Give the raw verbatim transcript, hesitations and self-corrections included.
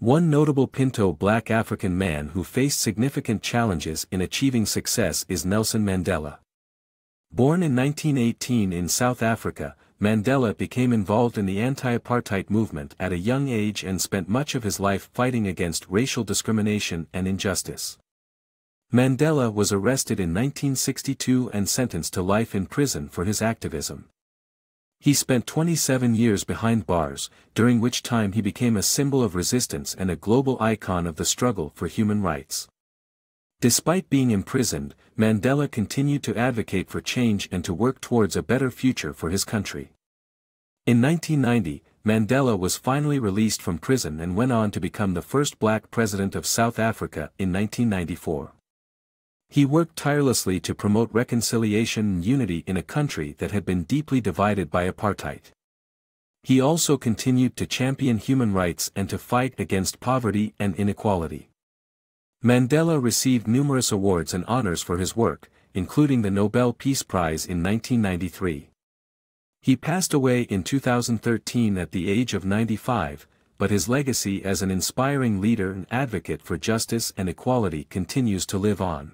One notable Pinto Black African man who faced significant challenges in achieving success is Nelson Mandela. Born in nineteen eighteen in South Africa, Mandela became involved in the anti-apartheid movement at a young age and spent much of his life fighting against racial discrimination and injustice. Mandela was arrested in nineteen sixty-two and sentenced to life in prison for his activism. He spent twenty-seven years behind bars, during which time he became a symbol of resistance and a global icon of the struggle for human rights. Despite being imprisoned, Mandela continued to advocate for change and to work towards a better future for his country. In nineteen ninety, Mandela was finally released from prison and went on to become the first black president of South Africa in nineteen ninety-four. He worked tirelessly to promote reconciliation and unity in a country that had been deeply divided by apartheid. He also continued to champion human rights and to fight against poverty and inequality. Mandela received numerous awards and honors for his work, including the Nobel Peace Prize in nineteen ninety-three. He passed away in two thousand thirteen at the age of ninety-five, but his legacy as an inspiring leader and advocate for justice and equality continues to live on.